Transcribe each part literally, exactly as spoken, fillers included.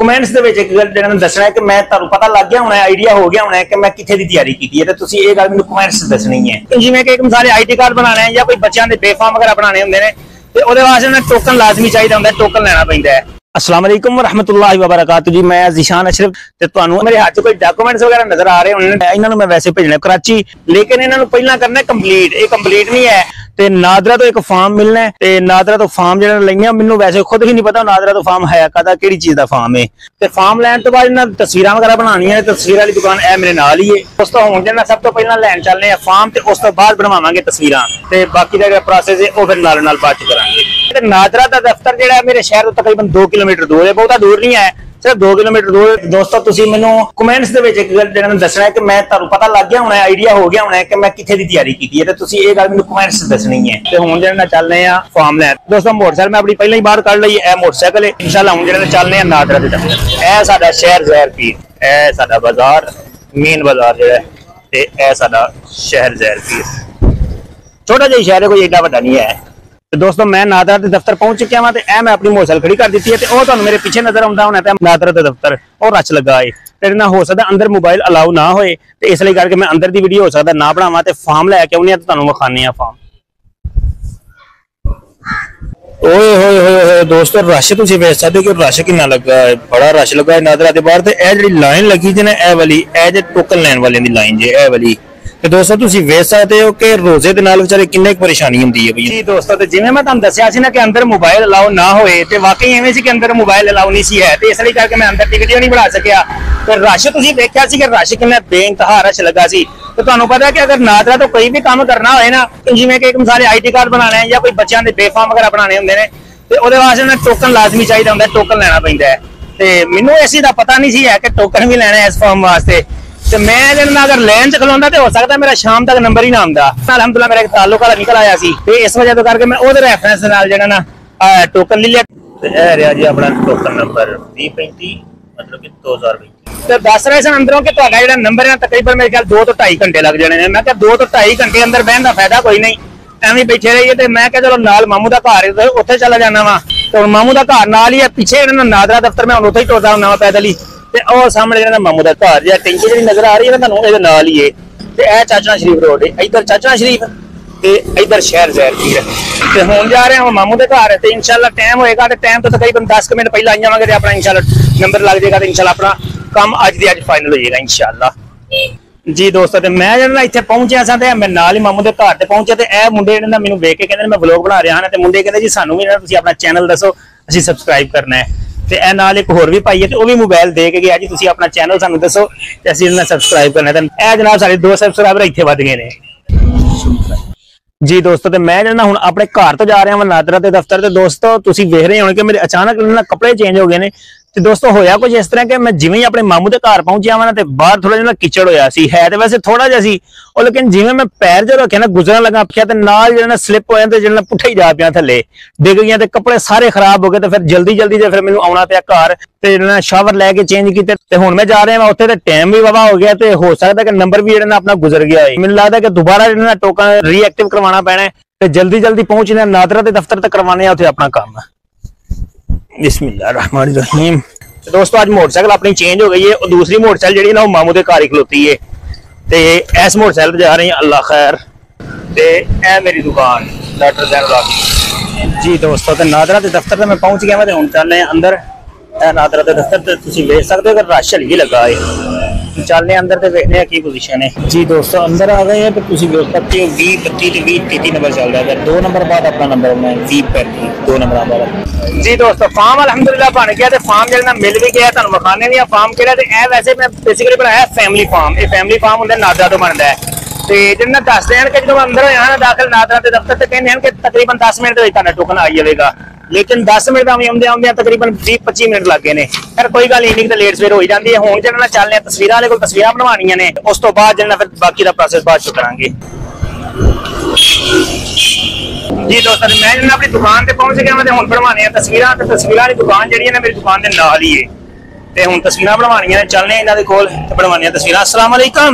Comments दे विच इक गल जेहड़ा दसना है कि मैं तुहानू पता लग गया होना है, आइडिया हो गया होना है कि मैं किथे दी तैयारी कीती है, ते तुसीं इह गल मैनू कमेंट्स दसनी है। जिवें कि इक सारे आईटी कार्ड बनाने हैं या कोई बच्चों के बेफार्म वगैरह बनाने होंदे ने, ते ओहदे वास्ते ना टोकन लाजमी चाहिदा होंदा है, टोकन लैना पैंदा है। अस्सलाम वालेकुम रहमतुल्लाहि व बरकातहू जी, मैं ज़ेशान अशरफ, ते तुहानू मेरे हाथ कोई डॉक्यूमेंट्स वगैरह नजर आ रहे होने, इन्हां नू मैं वैसे भेजना कराची, लेकिन इन्हां नू पहला करना है कंप्लीट, इह कंप्लीट नहीं है। ते नादरा तो एक फार्म मिलना है, ते नादरा तो फार्म जो लिया मैनू वैसे खुद ही नहीं पता नादरा तो फार्म है कदा कि चीज का फार्म है। ते फार्म लैन तो बाद इन्होंने तस्वीर वगैरह बनानिया, तस्वीर वाली दुकान है मेरे नाल ही है, उस तो होने देना सब तो पहला लैन चलने फार्म, ते उस तो बाद बनवावांगे तस्वीर, ते बाकी दा प्रोसेस है वह फिर नाल नाल बाद च करांगे। ते नादरा का दफ्तर जो मेरे शहर तो तकरीबन दो किलोमीटर दूर है, बहुत दूर नहीं है, सिर्फ दो किलोमीटर दूर। दोस्तों तुसीं मैनू कमेंट्स दे विच इक गल जेहड़ा दसना है कि मैं तुहानू पता लग गया होना है, आइडिया हो गया होना है कि मैं किथे दी तैयारी कीती है, ते तुसीं इह गल मैनू कमेंट्स दसनी है। ते हुण जेहड़ा चलने आ फार्म लैन। दोस्तों मोटरसाइकिल मैं अपनी पहले ही बाहर कढ लई, ए मोटरसाइकिल है इंशाअल्लाह। हुण जेहड़ा चलने आ नादरा दे तक, ए साडा शहर ज़ाहिर पीर, ए साडा बाजार मेन बाजार जेहड़ा ते ए साडा शहर ज़ाहिर पीर, छोटा जिहा शहर है, कोई एडा वड्डा नहीं है। तो दोस्तों मैं नादरा के दफ्तर पहुंच चुका वहां, ए मैं अपनी मोटरसाइकिल खड़ी कर दी है, तो वह मेरे पीछे नजर आता होना है नादरा के दफ्तर, और रश लगा है, तो ना हो सकता अंदर मोबाइल अलाउ ना होए, तो इसलिए करके मैं अंदर की वीडियो हो सकता ना बनावा, तो फार्म लैके आने तो विखाने फार्म। ओए होए होए होए दोस्तों रश तुम वेच सकते हो कि रश कि लगा है, बड़ा रश लगा है नादरा के बाहर, तो यह जी लाइन लगी जी ना ए वाली, ए जे टोकन लैन वाले की लाइन जे ए वाली, तो दोस्तों तुसी वेच सकते हो कि रोजे दे नाल बेचारे किन्ने परेशानी हुंदी है जी। दोस्तों ते जिवें मैं तुहानू दस्सिया सी ना कि अंदर मोबाइल अलाउ ना होए, ते वाकई एवें सी कि अंदर मोबाइल अलाउ नहीं सी है, ते इसलिए करके मैं अंदर दी वीडियो नहीं बना सकिया। ते रश तुसी देखिया सी कि रश किन्ना बेइंतहा रश लगा सी। तो तुहानू पता है कि अगर नादरा तो कोई भी काम करना होए ना, जिवें कि सारे आई टी कार्ड बनाने हैं या कोई बच्चों के बेफार्म वगैरह बनाने होंदे ने, ते ओहदे वास्ते ना टोकन लाजमी चाहिदा होंदा है, टोकन लैना पैंदा है। ते मैनू इस दा पता नहीं सी है कि टोकन भी लैना है इस फार्म वास्ते, तो मैं जब अगर लैन च खलोंदा तो हो सकता मेरा शाम तक नंबर ही ना आंदा। अलहमदुलिल्लाह मेरा एक ताल्लुक वाला निकल आया सी, ते इस वजह तो करके मैं ओहदे रेफरेंस नाल जेहड़ा ना टोकन ले लिया, ते ए रहा जी अपना टोकन नंबर बीस पैंतीस, मतलब कि दो हज़ार बीस। ते दस रहे सन अंदरों कि तुहाडा जेहड़ा नंबर है ना तकरीबन मेरे ख्याल दो तो ढाई घंटे लग जाने ने। मैं कहा दो तो ढाई घंटे अंदर बहन का फायदा कोई नहीं, एवं बैठे रहिए, तो मैं कहा चलो नाल मामू का घर है उत्थे चला जाना वा, तो मामू का घर नाल ही है पीछे नादरा दफ्तर, मैं उत्थे ही टुरदा हुंदा वा पैदल ही। मामू का घर जो टेंकी जी नजर आ रही है ना ही है, यह चाचना शरीफ रोड है, इधर चाचना शरीफ ते इधर शहर ज़ाहिर पीर है। हम जा रहे हैं मामू के घर, तो इंशाल्लाह टाइम होएगा, टाइम तो तकरीबन दस मिनट पहले आई जावांगे, अपना इंशाल्लाह नंबर लग जाएगा, तो इंशाल्लाह अपना काम अज दे अज फाइनल हो जाएगा इंशाल्लाह जी। दोस्तों ते मैं जो इतने पहुंचे सा, तो मैं नाल ही मामू के घर पहुंचे, तो यह मुंडे मैंने देख के कहते मैं ब्लॉग बना रहा हाँ, तो मुंडे कहते जी सानू भी अपना चैनल दसो असीं सबसक्राइब करना है, ते ए नाल एक होर भी भाई है, तो वह भी मोबाइल दे के गया जी तुसीं अपना चैनल सानू दसो ते असीं इन्हां सबसक्राइब करना, ते ए जनाब सारे दो सबसक्राइबर इत्थे वध गए ने जी। दोस्तों ते मैं जो हुण अपने घर तो जा रहा हां नादरा दे दफ्तर, ते दोस्तों तुसीं वेख रहे हो कि मेरे अचानक ना कपड़े चेंज हो गए ने। ते दोस्तों होया कुछ इस तरह कि मैं जिवें ही अपने मामू के घर पहुंचा वा ना, तो बाहर थोड़ा जिहा किचड़ होया सी, है तो वैसे थोड़ा जिहा सी, और लेकिन जिवें मैं पैर जो रखे ना गुजरन लगा पिया, तो नाल जिहड़ा ना स्लिप होया, तो जिहड़ा पुट्ठा ही जा पिया, थल्ले डिग गया, तो कपड़े सारे खराब हो गए, तो फिर जल्दी जल्दी जो फिर मैनूं आउणा पिया घर, ते जिहड़ा शावर लैके चेंज कीते, ते हुण मैं जा रहा हां उत्थे, ते टाइम भी वावा हो गया, तो हो सकदा कि नंबर भी जिहड़ा ना अपना गुजर गया होए। मैनूं लगदा कि दोबारा जिहड़ा ना टोकन रीएक्टिव करवाना पैना, ते जल्दी जल्दी पहुंचना नादरा दे दफ्तर तक करवाने उत्थे अपना काम। बिस्मिल्लाह रहमान रहीम। दोस्तों आज मोटरसाइकिल अपनी चेंज हो गई है, और दूसरी मोटरसाइकिल जी ना वो मामू के घर ही खलोती है, तो इस मोटरसाइकिल जा रही है अल्लाह खैर, तो यह मेरी दुकान डॉक्टर जहर जी। दोस्तों तो नादरा के दफ्तर से मैं पहुंच गया, मैं हूँ चलने अंदर नादरा के दफ्तर, तो तुम वेच सकते हो कि रश हली लगा है, चलने अंदर तो वेखने की पोजिशन है जी। दोस्तों अंदर आ गए हैं, तो तुम वेख सकते हो भी बत्ती तो भी तेती नंबर चलता है, दो नंबर बाद अपना नंबर होना है भी पैंती दो नंबर वाला जी। दोस्तों फार्म अलहमदुलिल्लाह बन गया, तो फार्म जो मिल भी गया, तुहानू विखाने भी फार्म केड़ा, तो यह वैसे मैं बेसिकली बनाया फैमिली फार्म, ये फैमिली फार्म होंगे नादरा तो बनता है, तो जो दसते हैं कि जो अंदर होया ना दाखिल नादरा के दफ्तर, तो कहते हैं कि तकरीबन दस मिनट का टोकन आ जाएगा, लेकिन दस मिनट अवें आउंदे आउंदे तकरीबन बीस पच्ची मिनट लग गए ने। फिर कोई गल इन्नी तो लेट सवेर हो जाती है। हुण जिहड़ा चलने तस्वीरां वाले कोल तस्वीरां बनवाणियां ने, उस तो बाद जिहड़ा फिर बाकी दा प्रोसेस बाद च करांगे जी। दोस्तों मैं जिहड़ा अपनी दुकान ते पहुंच गया, मैं हुण बनवाणियां तस्वीरां, ते तस्वीरां वाली दुकान जिहड़ी है ना मेरी दुकान दे नाल ही है, ते हुण तस्वीरां बनवाणियां ने, चलने इन्हां दे कोल ते बनवाणियां तस्वीरां। अस्सलाम वालेकुम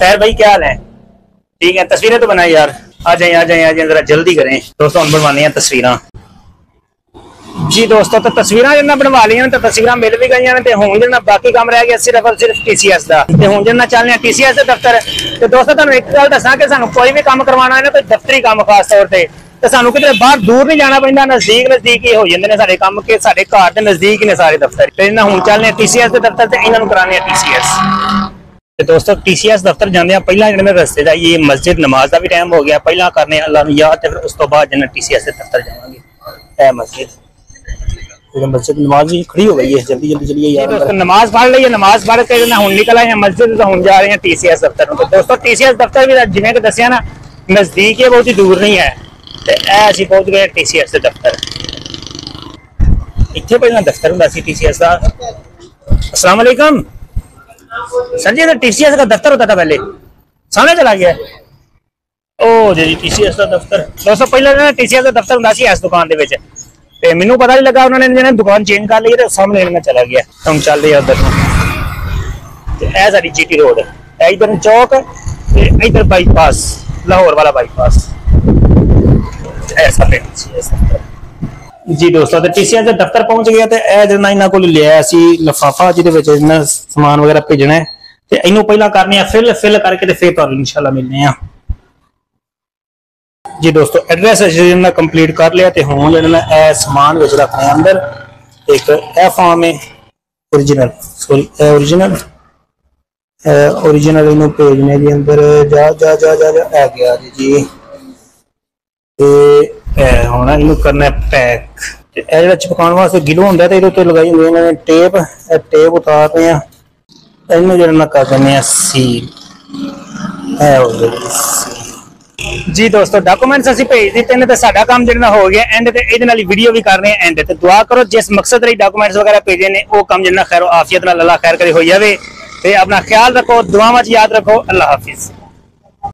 तैर भाई, क्या हाल है? ठीक है, तस्वीरें तो बनाई यार, आ जाए आ जाए आ जाए, जरा जल्दी करें। दोस्तों बनवाने हैं तस्वीरां जी दोस्तों तो तस्वीर जो बनवा लिया तो तस्वीर मिल भी गई ने हूँ जो बाकी काम रह गया सिर्फ और सिर्फ टीसीएस का हूँ जो चलने हैं टीसीएस दफ्तर। तो दोस्तों तुम एक गल दसा कि सू कोई भी काम करवाना है ना तो दफ्तरी काम खास तौर पर तो सानू कितने बाहर दूर नहीं जाना पैंदा नजदीक नजदीक ही हो जाते हैं सारे काम के सारे घर के नजदीक ही ने सारे दफ्तर। तो इन्हें हुण चलने टीसीएस के दफ्तर से इन्होंने कराने टीसीएस। तो दोस्तों टीसीएस दफ्तर जाने पहला जिन्हें रस्ते का ये मस्जिद नमाज का भी टाइम हो गया पहला करने अल्लाह नूं याद ते फिर उस तो बाद जिन्हें टीसीएस के दफ्तर जावांगे। ए मस्जिद मस्जिद नमाज भी खड़ी हो गई है जल्दी जल्दी चलिए यार नमाज पढ़ ली है नमाज पढ़ के हुण निकल आए हैं मस्जिद हुण जा रहे हैं टीसीएस दफ्तर। तो दोस्तों टीसीएस दफ्तर भी जिवें कि दस्सिया ना नजदीक है बहुत ही दूर नहीं है ऐसी पहुंच गए टीसीएस के दफ्तर। इतने पहला दफ्तर होंगे सी टीसीएस का। अस्सलाम वालेकुम सर जी टीसीएस का दफ्तर होता था पहले सामने चला गया। ओ जी टीसीएस का दफ्तर दोस्तों पहले टीसीएस का दफ्तर होंगे सी इस दुकान के मैनू पता नहीं लगा उन्होंने दुकान चेंज कर ली तो सामने इन्होंने चला गया। हम चल रहे उधर सारी जी टी रोड है इधर चौक इधर बाईपास लाहौर वाला बाईपास ऐसा जी दोस्तों टीसीएस के दफ्तर पहुंच गया। तो यह इन्हों को लिया लिफाफा जिन्हें समान वगैरह भेजना है तो इनू पहला करने फिल फिल करके फिर तुहानू इंशाल्लाह मिलने हैं जी दोस्तों। एड्रैस जिन्हें कंप्लीट कर लिया तो हूँ जो ए समान विच रखना अंदर एक ए फॉर्म है ओरिजिनल सॉरी ए ओरिजिनल ओरिजिनल इनू भेजने जी अंदर जा जा जा जा जा आ गया जी होना इन करना पैक जो चिपकाने वास्ते गिलो होंगे तो ये लगाई होंगे टेप टेप उतार रहे हैं इन जो कर दें सील जी दोस्तों डाकूमेंट्स असीं भेज दिते हैं तो साडा काम जो हो गया एंड तो ये वीडियो भी कर रहे हैं एंड तो दुआ करो जिस मकसद लई डाकूमेंट्स वगैरह भेजे ने वो काम जो खैरो आफियत नाल अल्लाह खैर करे हो जाए। तो अपना ख्याल रखो दुआवां च याद रखो अल्लाह हाफिज़।